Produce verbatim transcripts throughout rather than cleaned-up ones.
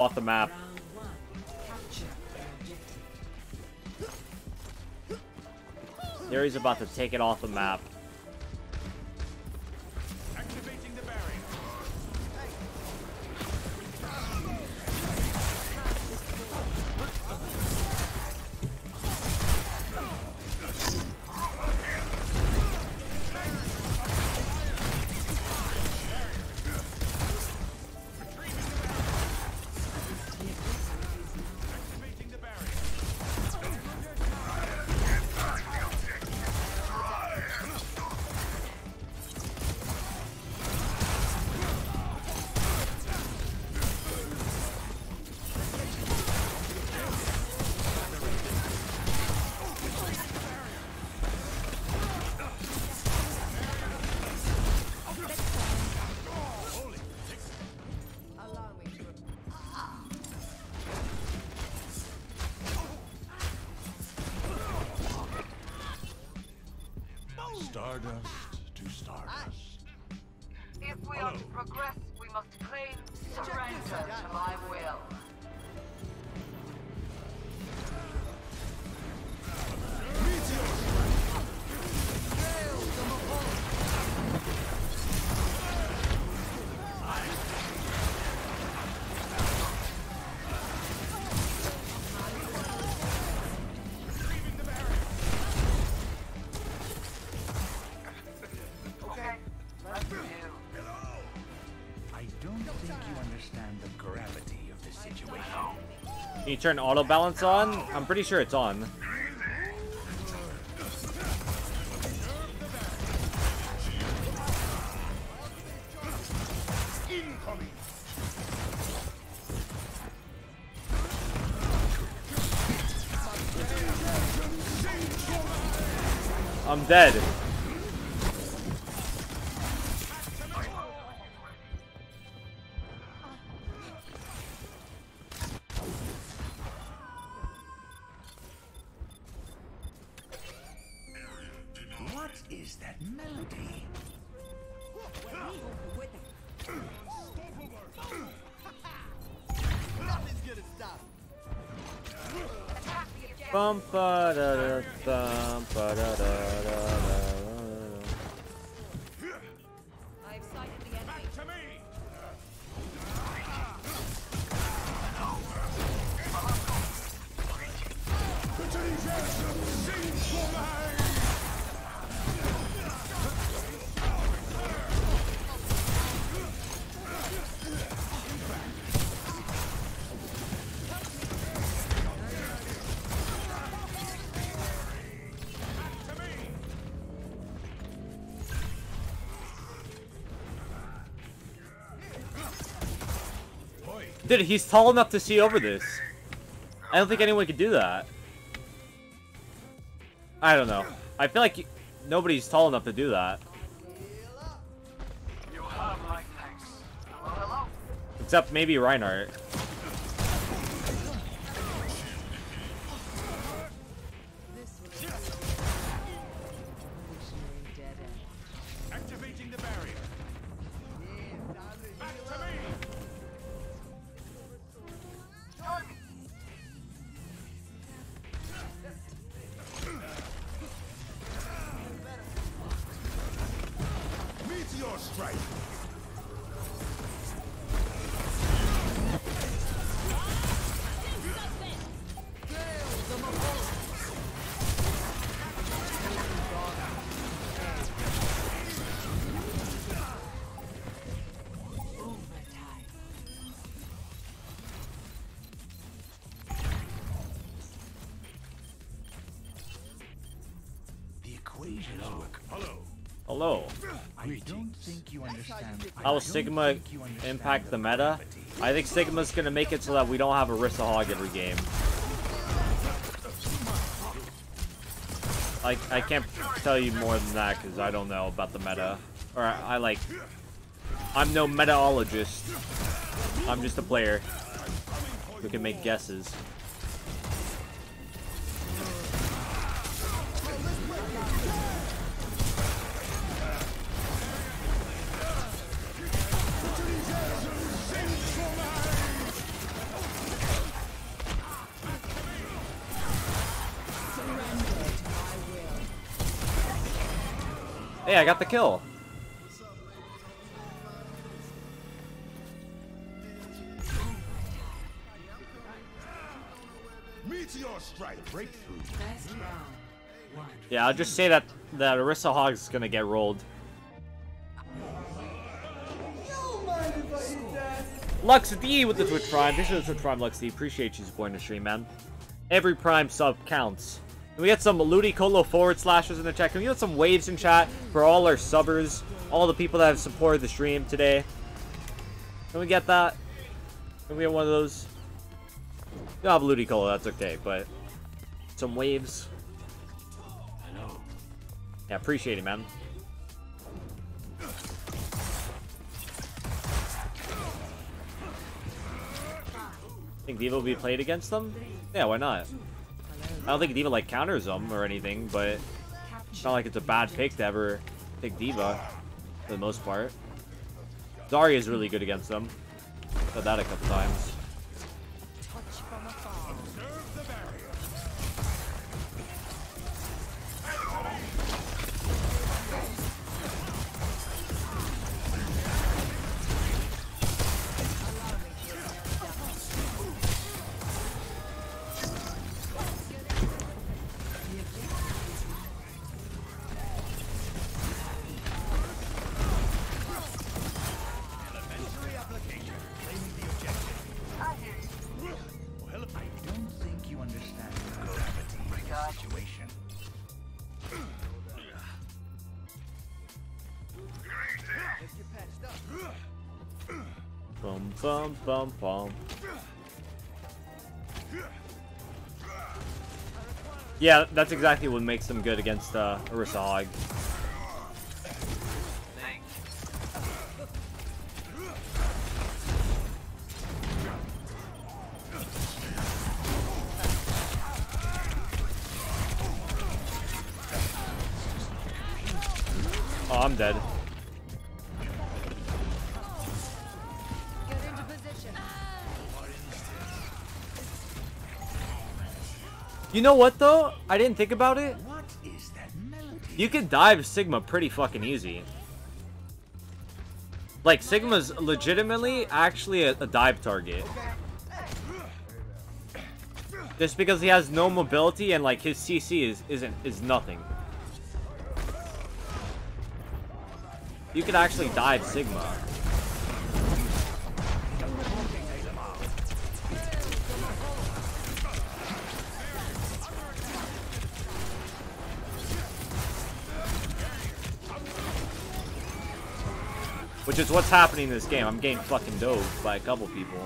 off the map. Yuri's about to take it off the map. Activating the Stardust to stardust. If we Hello. are to progress, we must claim surrender to my will. Can you turn auto balance on? I'm pretty sure it's on. I'm dead. Dude, he's tall enough to see over this. I don't think anyone could do that. I don't know. I feel like nobody's tall enough to do that. You have my thanks. Hello? Except maybe Reinhardt. Hello. I don't think you understand. How will Sigma impact the meta? I think Sigma's gonna make it so that we don't have Orisa Hog every game. Like, I can't tell you more than that because I don't know about the meta. Or I, I like, I'm no metaologist. I'm just a player who can make guesses. Hey, I got the kill. Yeah, I'll just say that that Orisa Hog's gonna get rolled. Lux D with the Twitch Prime. This is the Twitch Prime, Lux D. Appreciate you supporting the stream, man. Every Prime sub counts. Can we get some Ludicolo forward slashes in the chat? Can we get some waves in chat for all our subbers? All the people that have supported the stream today. Can we get that? Can we get one of those? You don't have Ludicolo, that's okay, but some waves. Yeah, appreciate it, man. Think D.Va will be played against them? Yeah, why not? I don't think D.Va like counters them or anything, but it's not like it's a bad pick to ever pick D.Va for the most part. Zarya is really good against them. Said that a couple times. Bum bum bum. Yeah, that's exactly what makes them good against uh, Orisa Hog. Oh, I'm dead. You know what though? I didn't think about it. What is that melody? You can dive Sigma pretty fucking easy. Like Sigma's legitimately actually a, a dive target. Just because he has no mobility and like his C C is isn't is nothing. You could actually dive Sigma. Which is what's happening in this game. I'm getting fucking dove by a couple people.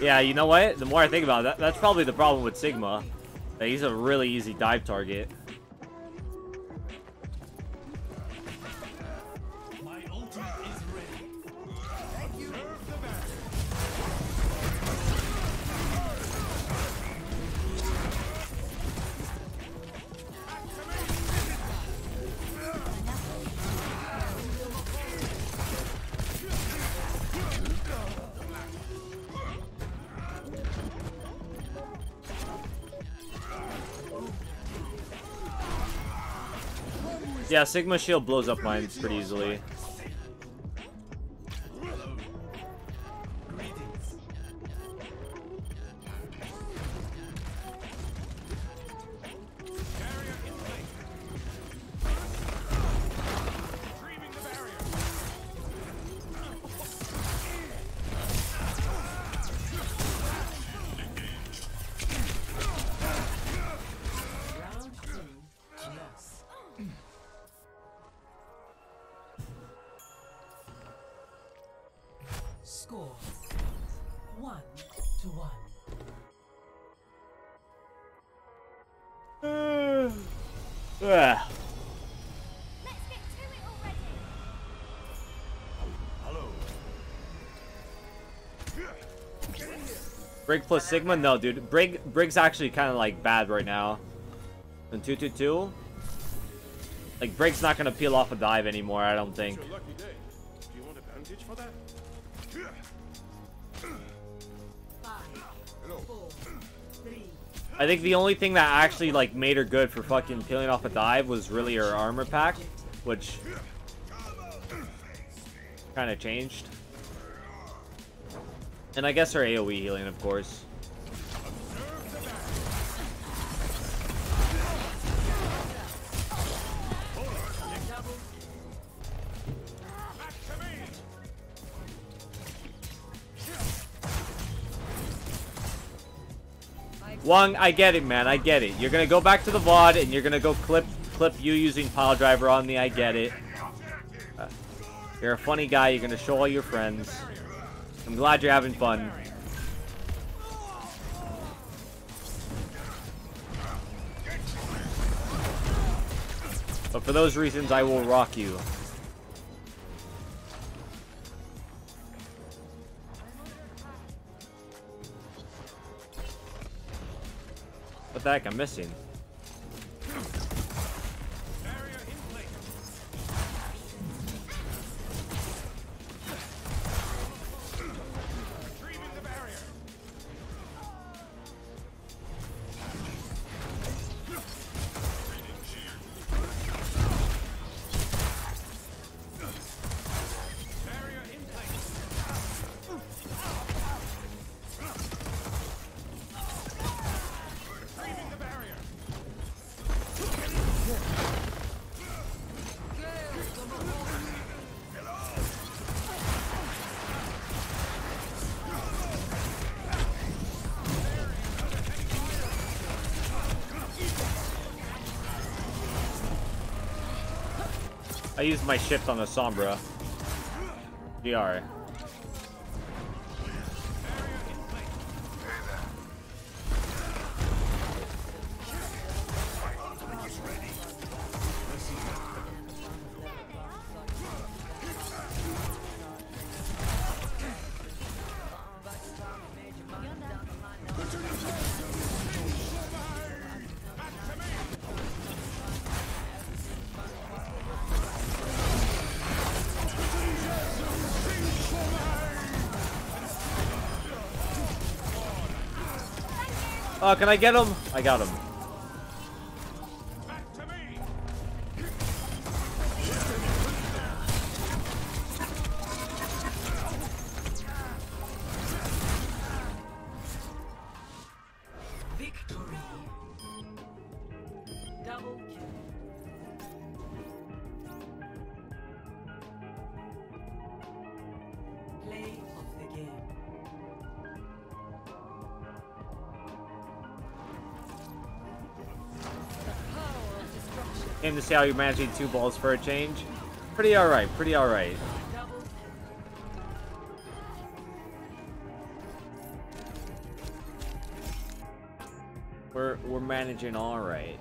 Yeah, you know what? The more I think about it, that, that's probably the problem with Sigma. That he's a really easy dive target. My ult is ready. Thank you. Yeah, Sigma shield blows up mines pretty easily. Ugh. Brig plus Sigma? No, dude. Brig, Brig's actually kind of like bad right now. And two two two. Like Brig's not gonna peel off a dive anymore. I don't think. I think the only thing that actually like made her good for fucking peeling off a dive was really her armor pack, which kind of changed. And I guess her AoE healing, of course. Wong, I get it, man. I get it. You're gonna go back to the V O D and you're gonna go clip clip you using Piledriver on me. I get it. Uh, you're a funny guy. You're gonna show all your friends. I'm glad you're having fun. But for those reasons, I will rock you. What the heck? I'm missing. I used my shift on the Sombra. D R. Oh, can I get him? I got him. Victory. Double kill. Play of the game. Game to see how you're managing two balls for a change. Pretty alright, pretty alright. We're we're managing alright.